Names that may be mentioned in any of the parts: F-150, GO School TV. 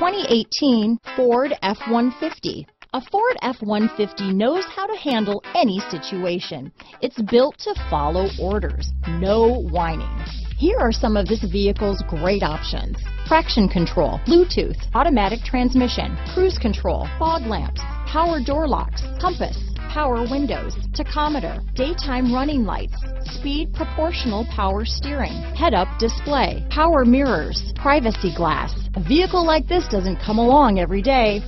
2018 Ford F-150. A Ford F-150 knows how to handle any situation. It's built to follow orders, no whining. Here are some of this vehicle's great options: traction control, Bluetooth, automatic transmission, cruise control, fog lamps, power door locks, compass, power windows, tachometer, daytime running lights, speed proportional power steering, head-up display, power mirrors, privacy glass. A vehicle like this doesn't come along every day.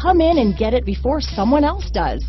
Come in and get it before someone else does.